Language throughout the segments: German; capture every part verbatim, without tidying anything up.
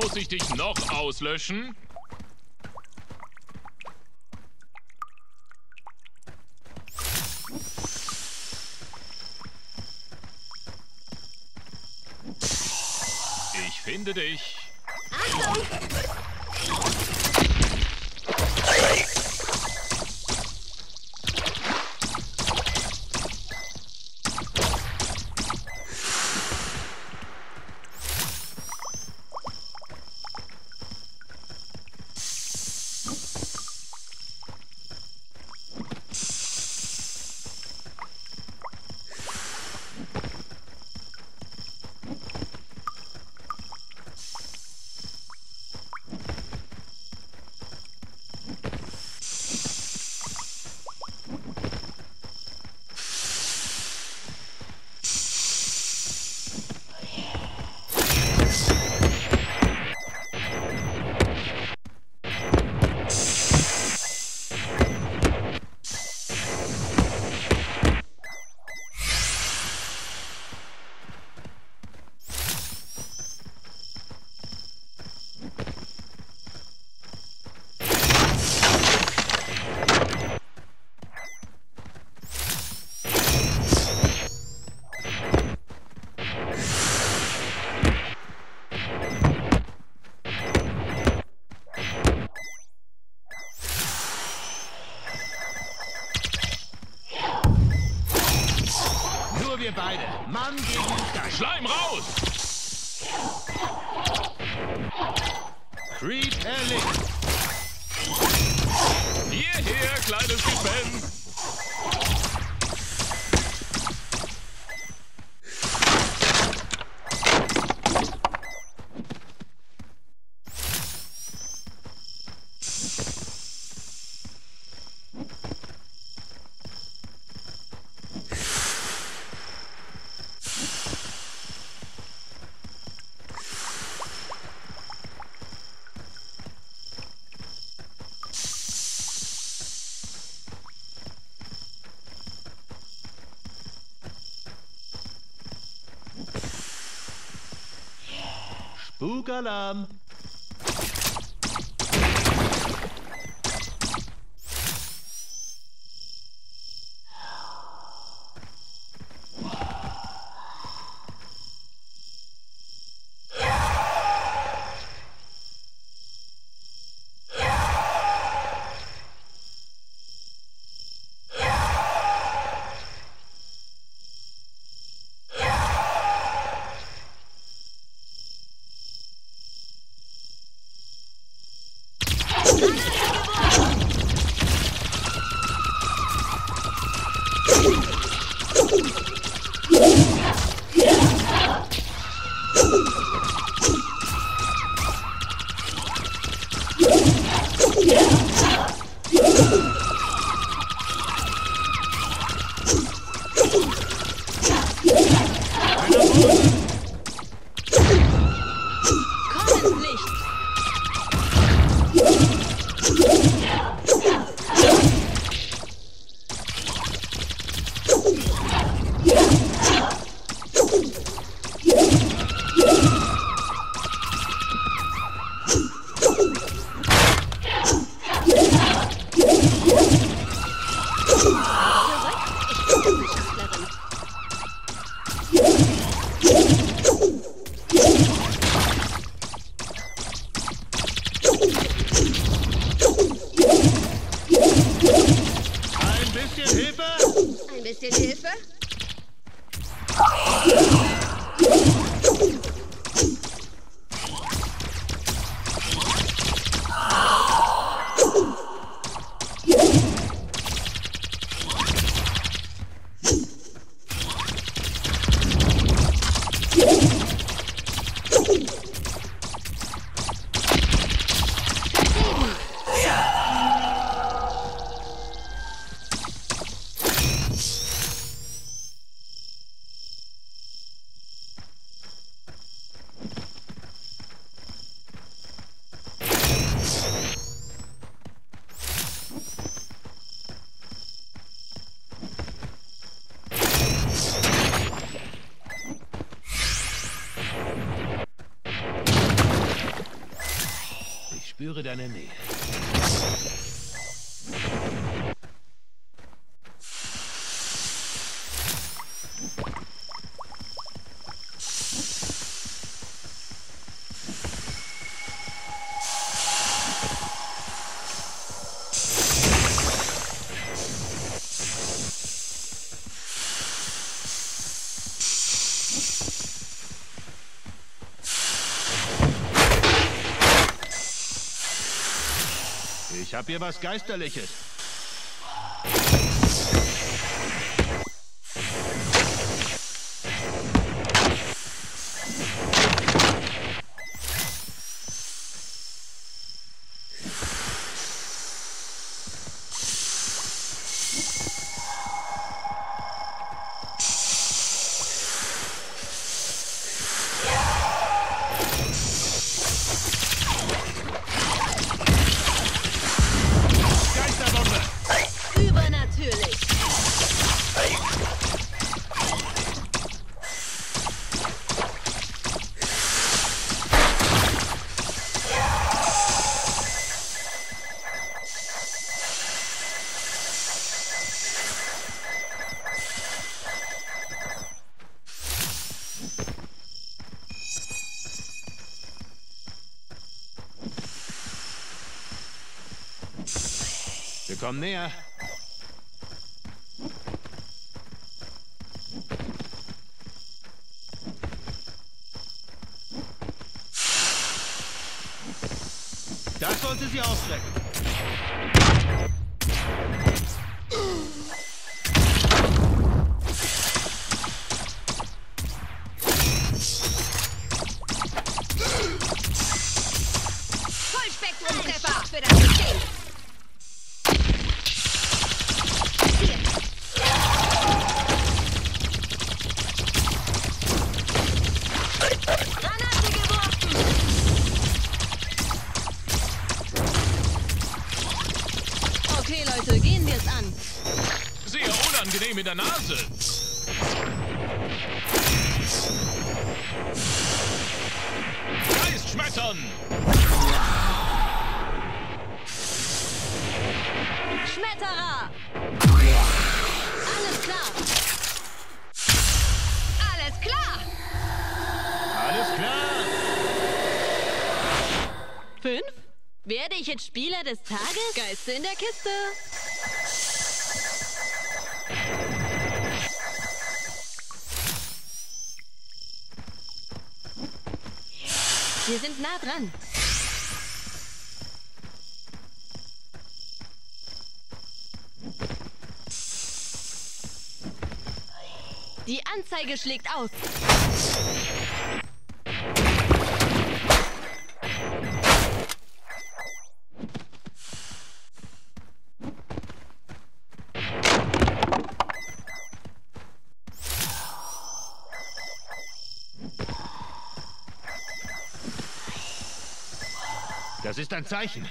muss ich dich noch auslöschen? Ich finde dich. Achtung! Wir beide. Mann gegen Stein. Schleim raus! Creed erledigt. Hierher, kleines Gespenst. Bugalam. spüre deine Nähe. Ich hab hier was Geisterliches. Wir kommen näher. Das sollte sie ausschrecken. Vollspektrumtreffer für das System. Okay, Leute, gehen wir es an. Sehr unangenehm in der Nase. Geistschmettern! Schmetterer! Alles klar! Alles klar! Alles klar! Fünf? Werde ich jetzt Spieler des Tages? Geister in der Kiste. Wir sind nah dran. Die Anzeige schlägt aus. Das ist ein Zeichen.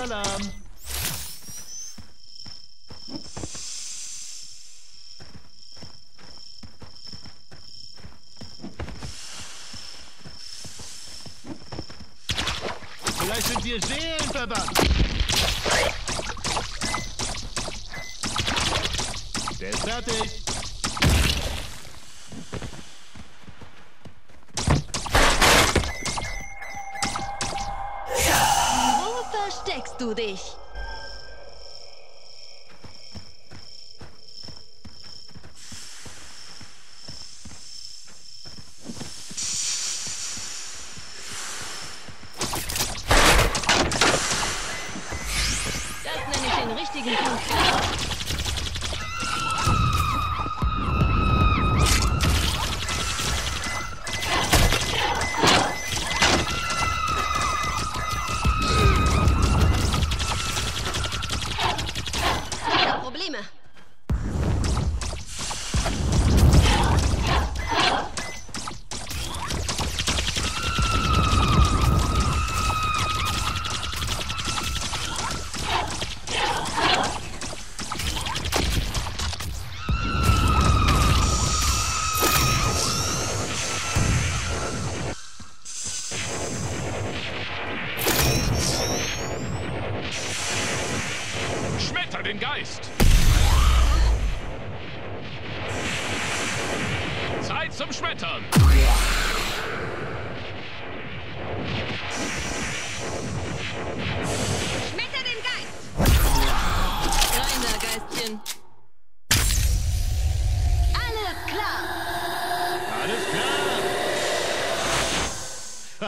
Alarm. Vielleicht sind wir Seelen verbannt. Der ist fertig. Wo versteckst du dich?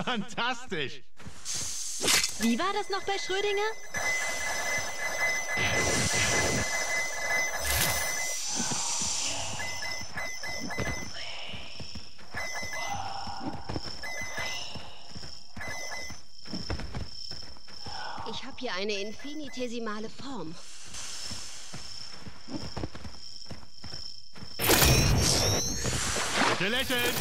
Fantastisch! Wie war das noch bei Schrödinger? Ich habe hier eine infinitesimale Form. Gelächelt!